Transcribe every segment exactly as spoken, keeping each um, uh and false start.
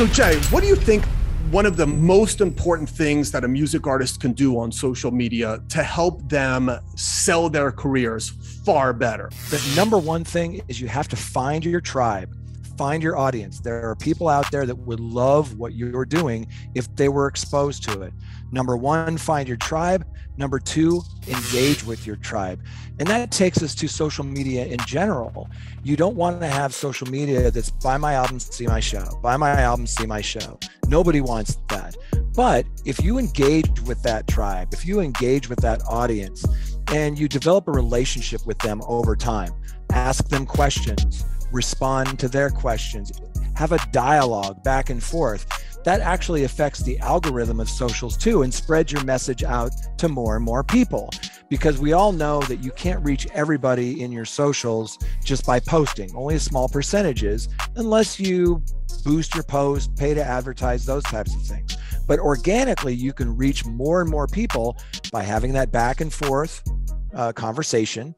So Jay, what do you think one of the most important things that a music artist can do on social media to help them sell their careers far better? The number one thing is you have to find your tribe, find your audience. There are people out there that would love what you're doing if they were exposed to it. Number one, find your tribe. Number two, engage with your tribe. And that takes us to social media in general. You don't want to have social media that's buy my album, see my show, buy my album, see my show. Nobody wants that. But if you engage with that tribe, if you engage with that audience and you develop a relationship with them over time, ask them questions, respond to their questions, have a dialogue back and forth, that actually affects the algorithm of socials too and spreads your message out to more and more people. Because we all know that you can't reach everybody in your socials just by posting, only small percentages, unless you boost your post, pay to advertise, those types of things. But organically, you can reach more and more people by having that back and forth uh, conversation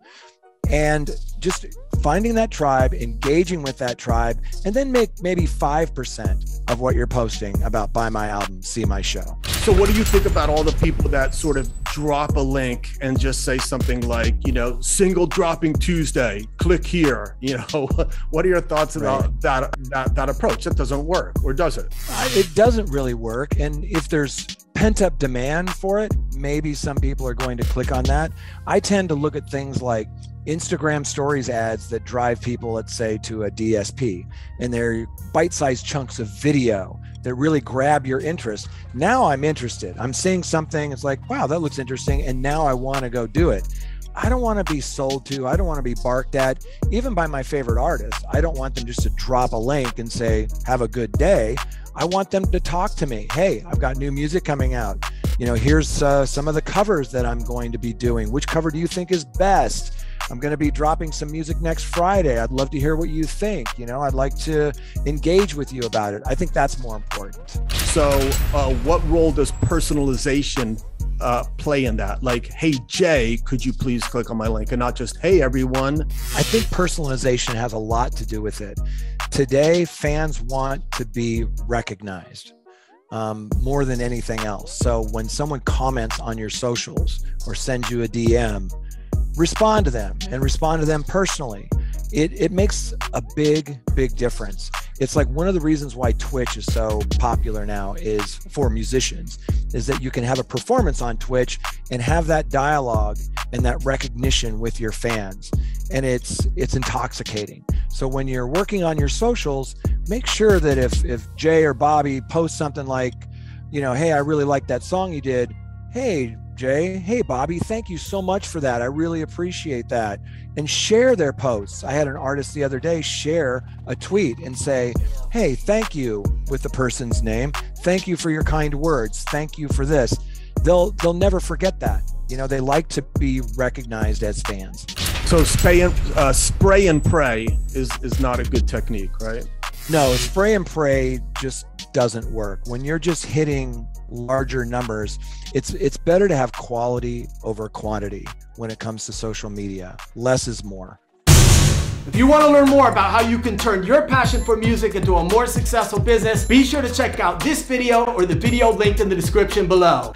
and just finding that tribe, engaging with that tribe, and then make maybe five percent of what you're posting about buy my album, see my show. So what do you think about all the people that sort of drop a link and just say something like, you know, single dropping Tuesday, click here, you know, what are your thoughts about right. that, that, that approach? That doesn't work, or does it? It doesn't really work. And if there's pent-up demand for it, maybe some people are going to click on that. I tend to look at things like Instagram stories ads that drive people, let's say, to a D S P, and they're bite-sized chunks of video that really grab your interest. Now I'm interested. I'm seeing something. It's like, wow, that looks interesting. And now I want to go do it. I don't want to be sold to. I don't want to be barked at, even by my favorite artists. I don't want them just to drop a link and say, have a good day. I want them to talk to me. Hey, I've got new music coming out. You know, here's uh, some of the covers that I'm going to be doing. Which cover do you think is best? I'm going to be dropping some music next Friday. I'd love to hear what you think. You know, I'd like to engage with you about it. I think that's more important. So uh, what role does personalization uh, play in that? Like, hey, Jay, could you please click on my link, and not just, hey, everyone? I think personalization has a lot to do with it. Today, fans want to be recognized. Um, more than anything else. So when someone comments on your socials or sends you a D M, respond to them and respond to them personally. It, it makes a big, big difference. It's like one of the reasons why Twitch is so popular now is for musicians, is that you can have a performance on Twitch and have that dialogue and that recognition with your fans. And it's, it's intoxicating. So when you're working on your socials, make sure that if, if Jay or Bobby post something like, you know, hey, I really like that song you did. Hey, Jay, hey, Bobby, thank you so much for that. I really appreciate that. And share their posts. I had an artist the other day share a tweet and say, hey, thank you, with the person's name. Thank you for your kind words. Thank you for this. They'll, they'll never forget that. You know, they like to be recognized as fans. So spray and, uh, spray and pray is, is not a good technique, right? No, spray and pray just doesn't work. When you're just hitting larger numbers, it's it's better to have quality over quantity when it comes to social media. Less is more. If you want to learn more about how you can turn your passion for music into a more successful business, be sure to check out this video or the video linked in the description below.